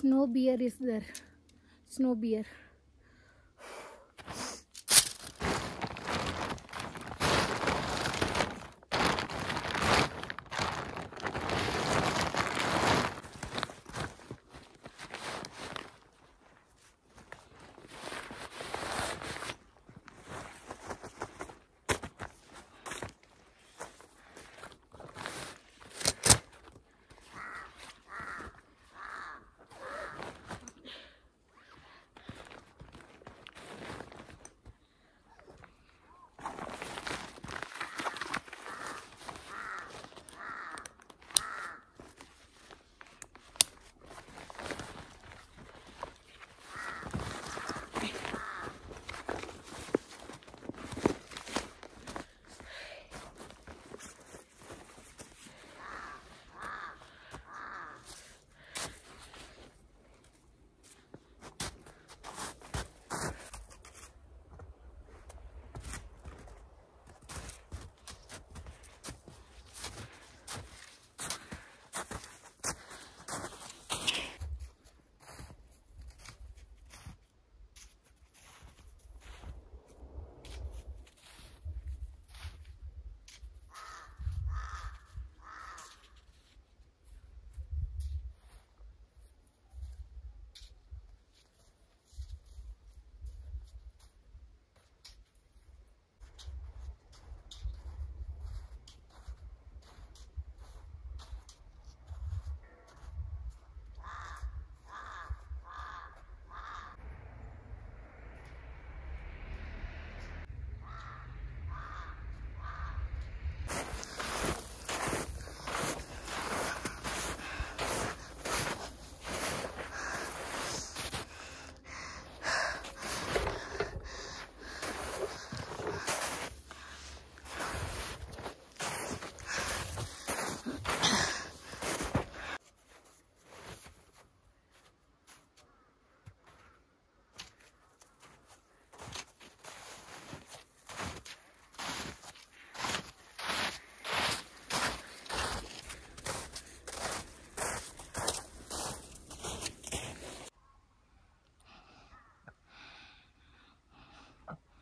snow bear is there. Snow bear.